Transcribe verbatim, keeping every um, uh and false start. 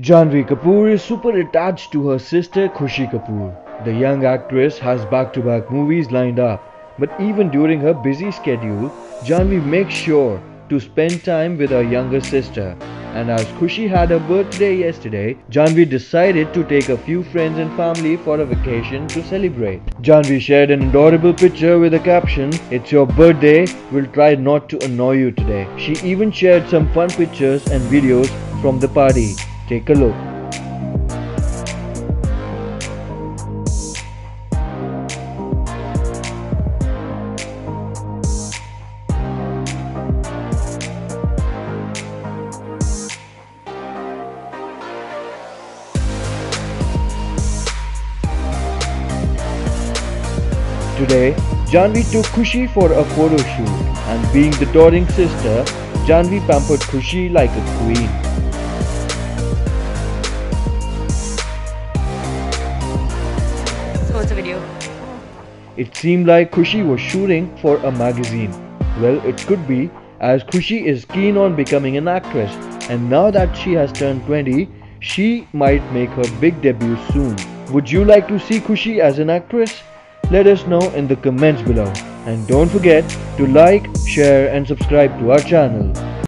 Janhvi Kapoor is super attached to her sister Khushi Kapoor. The young actress has back-to-back movies lined up, but even during her busy schedule, Janhvi makes sure to spend time with her younger sister. And as Khushi had her birthday yesterday, Janhvi decided to take a few friends and family for a vacation to celebrate. Janhvi shared an adorable picture with a caption, "It's your birthday, we'll try not to annoy you today." She even shared some fun pictures and videos from the party. Take a look. Today, Janhvi took Khushi for a photo shoot, and being the darling sister, Janhvi pampered Khushi like a queen. Video. It seemed like Khushi was shooting for a magazine. Well, it could be, as Khushi is keen on becoming an actress, and now that she has turned twenty, she might make her big debut soon. Would you like to see Khushi as an actress? Let us know in the comments below, and don't forget to like, share and subscribe to our channel.